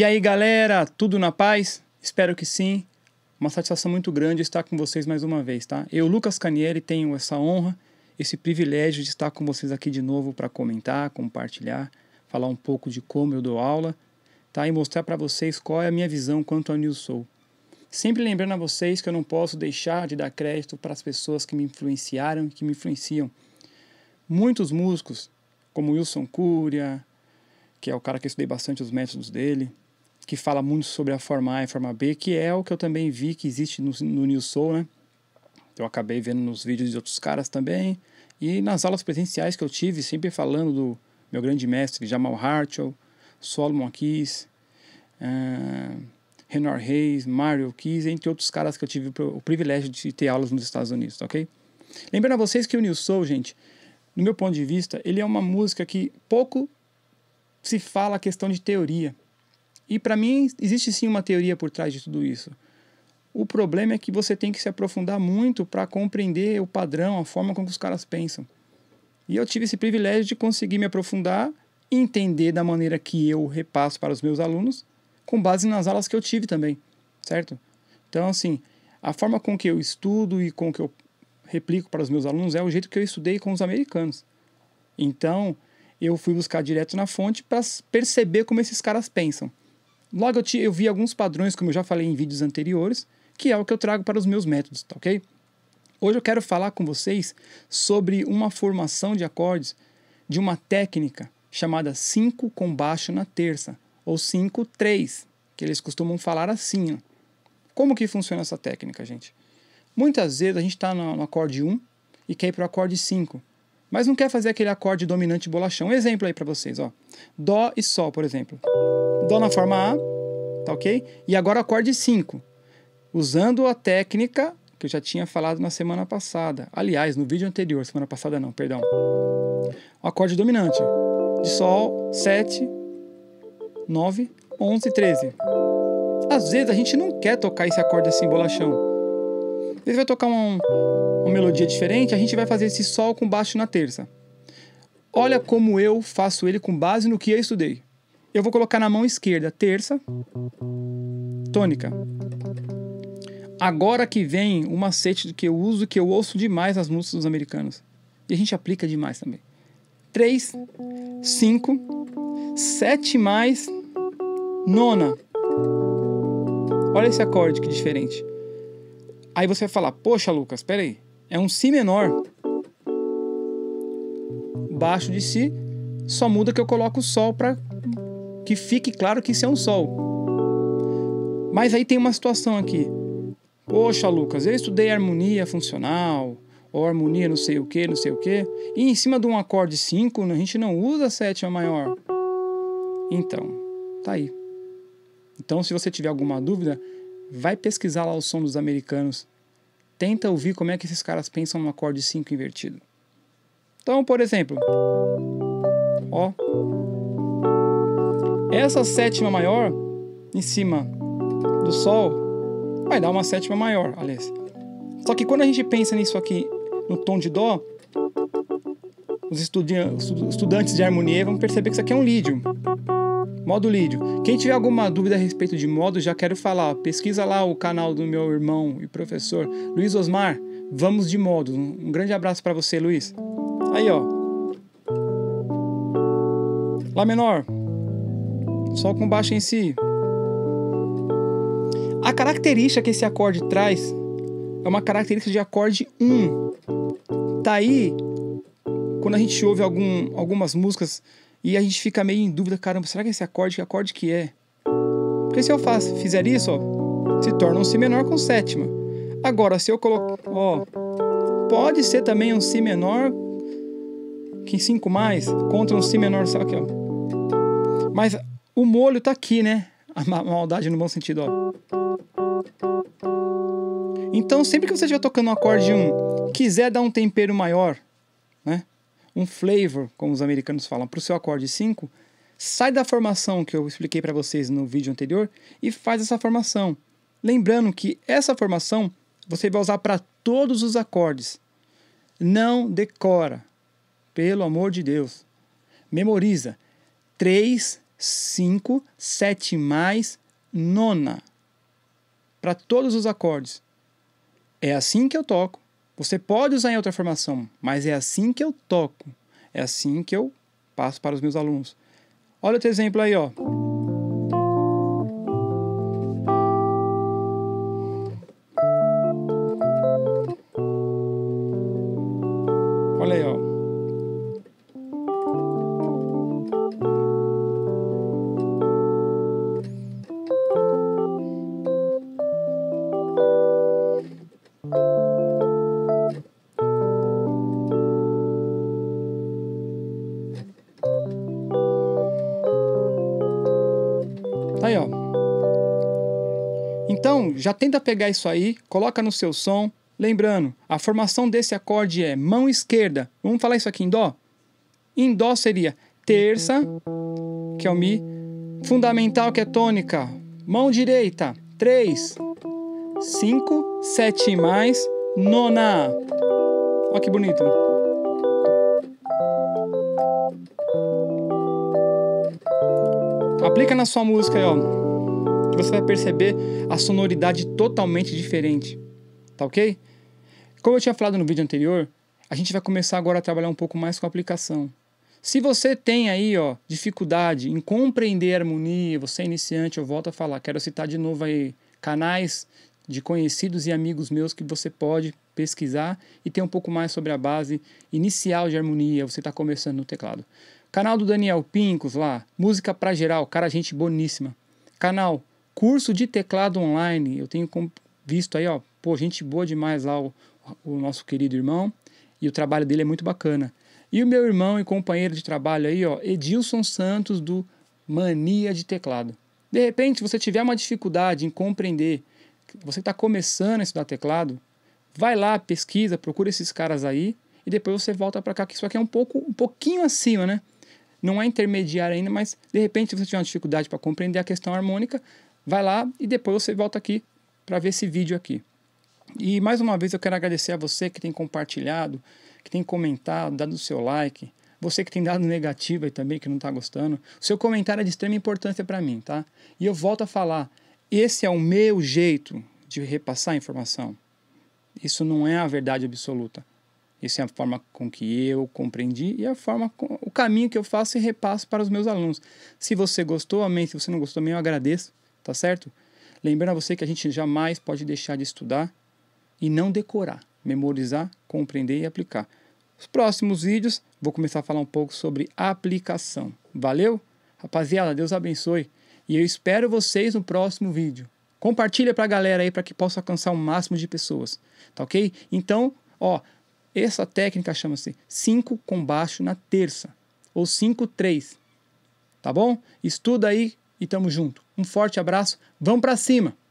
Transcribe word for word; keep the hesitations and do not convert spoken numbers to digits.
E aí, galera, tudo na paz? Espero que sim. Uma satisfação muito grande estar com vocês mais uma vez, tá? Eu, Lucas Canieri, tenho essa honra, esse privilégio de estar com vocês aqui de novo para comentar, compartilhar, falar um pouco de como eu dou aula, tá? E mostrar para vocês qual é a minha visão quanto ao New Soul. Sempre lembrando a vocês que eu não posso deixar de dar crédito para as pessoas que me influenciaram e que me influenciam. Muitos músicos, como Wilson Cúria, que é o cara que eu estudei bastante os métodos dele, que fala muito sobre a forma A e a forma B, que é o que eu também vi que existe no, no New Soul, né? Eu acabei vendo nos vídeos de outros caras também. E nas aulas presenciais que eu tive, sempre falando do meu grande mestre, Jamal Hartwell, Solomon Keys, uh, Renor Hayes, Mario Keys, entre outros caras que eu tive o privilégio de ter aulas nos Estados Unidos, ok? Lembrando a vocês que o New Soul, gente, no meu ponto de vista, ele é uma música que pouco se fala a questão de teoria. E para mim, existe sim uma teoria por trás de tudo isso. O problema é que você tem que se aprofundar muito para compreender o padrão, a forma como os caras pensam. E eu tive esse privilégio de conseguir me aprofundar e entender da maneira que eu repasso para os meus alunos, com base nas aulas que eu tive também, certo? Então, assim, a forma com que eu estudo e com que eu replico para os meus alunos é o jeito que eu estudei com os americanos. Então, eu fui buscar direto na fonte para perceber como esses caras pensam. Logo, eu, te, eu vi alguns padrões, como eu já falei em vídeos anteriores, que é o que eu trago para os meus métodos, tá ok? Hoje eu quero falar com vocês sobre uma formação de acordes de uma técnica chamada cinco com baixo na terça, ou cinco três, que eles costumam falar assim. Ó. Como que funciona essa técnica, gente? Muitas vezes a gente está no, no acorde um e quer ir para o acorde cinco. Mas não quer fazer aquele acorde dominante bolachão. Um exemplo aí para vocês, ó. Dó e Sol, por exemplo. Dó na forma A, tá ok? E agora acorde cinco. Usando a técnica que eu já tinha falado na semana passada. Aliás, no vídeo anterior, semana passada não, perdão. O acorde dominante. De Sol, sete, nove, onze e treze. Às vezes a gente não quer tocar esse acorde assim bolachão. Ele vai tocar uma, uma melodia diferente, a gente vai fazer esse sol com baixo na terça. Olha como eu faço ele com base no que eu estudei. Eu vou colocar na mão esquerda, terça, tônica. Agora que vem o macete que eu uso, que eu ouço demais nas músicas dos americanos. E a gente aplica demais também. três, cinco, sete mais, nona. Olha esse acorde que diferente. Aí você vai falar, poxa, Lucas, peraí, é um Si menor. Baixo de Si, só muda que eu coloco o Sol para que fique claro que isso é um Sol. Mas aí tem uma situação aqui. Poxa, Lucas, eu estudei harmonia funcional, ou harmonia não sei o que, não sei o que, e em cima de um acorde cinco, a gente não usa a sétima maior. Então, tá aí. Então, se você tiver alguma dúvida, vai pesquisar lá o som dos americanos. Tenta ouvir como é que esses caras pensam no acorde cinco invertido. Então, por exemplo, ó, essa sétima maior em cima do Sol vai dar uma sétima maior, aliás. Só que quando a gente pensa nisso aqui no tom de Dó, os estudi- estudantes de harmonia vão perceber que isso aqui é um lídio. Modo lídio. Quem tiver alguma dúvida a respeito de modo, já quero falar. Ó, pesquisa lá o canal do meu irmão e professor, Luiz Osmar. Vamos de modo. Um grande abraço para você, Luiz. Aí, ó. Lá menor. Sol com baixo em Si. A característica que esse acorde traz é uma característica de acorde um. Tá aí, quando a gente ouve algum, algumas músicas... E a gente fica meio em dúvida, caramba, será que esse acorde, que acorde que é? Porque se eu faço, fizer isso, ó, se torna um Si menor com sétima. Agora, se eu colocar, ó, pode ser também um Si menor que cinco mais, contra um Si menor, só aqui, ó. Mas o molho tá aqui, né? A maldade no bom sentido, ó. Então, sempre que você estiver tocando um acorde um, quiser dar um tempero maior, né? Um flavor, como os americanos falam, para o seu acorde cinco, sai da formação que eu expliquei para vocês no vídeo anterior e faz essa formação. Lembrando que essa formação você vai usar para todos os acordes. Não decora, pelo amor de Deus. Memoriza. três, cinco, sete mais, nona. Para todos os acordes. É assim que eu toco. Você pode usar em outra formação, mas é assim que eu toco. É assim que eu passo para os meus alunos. Olha outro exemplo aí, ó. Olha aí, ó. Então, já tenta pegar isso aí, coloca no seu som. Lembrando, a formação desse acorde é mão esquerda. Vamos falar isso aqui em dó? Em dó seria terça, que é o mi. Fundamental, que é tônica. Mão direita, três, cinco, sete mais, nona. Olha que bonito. Aplica na sua música aí, ó. Você vai perceber a sonoridade totalmente diferente, tá ok? Como eu tinha falado no vídeo anterior, a gente vai começar agora a trabalhar um pouco mais com a aplicação. Se você tem aí, ó, dificuldade em compreender a harmonia, você é iniciante, eu volto a falar, quero citar de novo aí canais de conhecidos e amigos meus que você pode pesquisar e ter um pouco mais sobre a base inicial de harmonia, você está começando no teclado. Canal do Daniel Pincos lá, Música Pra Geral, cara, gente boníssima. Canal Curso de Teclado Online, eu tenho visto aí, ó, pô, gente boa demais lá, o, o nosso querido irmão, e o trabalho dele é muito bacana. E o meu irmão e companheiro de trabalho aí, ó, Edilson Santos, do Mania de Teclado. De repente, se você tiver uma dificuldade em compreender, você está começando a estudar teclado, vai lá, pesquisa, procura esses caras aí, e depois você volta para cá, que isso aqui é um, pouco, um pouquinho acima, né? Não é intermediário ainda, mas de repente, se você tiver uma dificuldade para compreender a questão harmônica, vai lá e depois você volta aqui para ver esse vídeo aqui. E mais uma vez eu quero agradecer a você que tem compartilhado, que tem comentado, dado o seu like, você que tem dado negativo aí também, que não está gostando. O seu comentário é de extrema importância para mim, tá? E eu volto a falar, esse é o meu jeito de repassar a informação. Isso não é a verdade absoluta. Isso é a forma com que eu compreendi e a forma com, o caminho que eu faço e repasso para os meus alunos. Se você gostou, amém. Se você não gostou, também eu agradeço. Tá certo? Lembrando a você que a gente jamais pode deixar de estudar e não decorar, memorizar, compreender e aplicar. Os próximos vídeos, vou começar a falar um pouco sobre aplicação. Valeu? Rapaziada, Deus abençoe. E eu espero vocês no próximo vídeo. Compartilha pra galera aí para que possa alcançar o máximo de pessoas. Tá ok? Então, ó, essa técnica chama-se cinco com baixo na terça. Ou cinco três. Tá bom? Estuda aí. E tamo junto. Um forte abraço. Vamos pra cima!